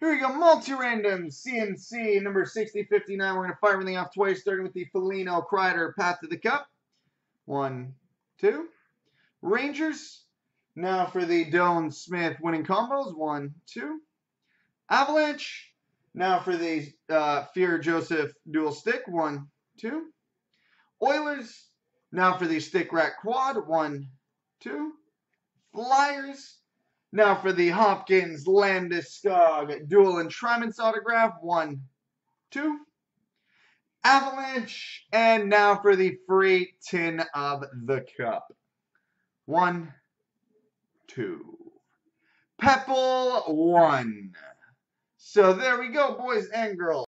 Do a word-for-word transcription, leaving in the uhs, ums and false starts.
Here we go, multi-random C N C number sixty fifty-nine. We're going to fire everything off twice, starting with the Foligno Krider Path to the Cup. One, two. Rangers. Now for the Doan Smith winning combos. One, two. Avalanche. Now for the uh, Fear Joseph dual stick. One, two. Oilers. Now for the stick rack quad. One, two. Flyers. Now for the Hopkins-Landeskog dual enshrinements autograph, one, two, Avalanche, and now for the free tin of the cup, one, two, Pepple, one. So there we go, boys and girls.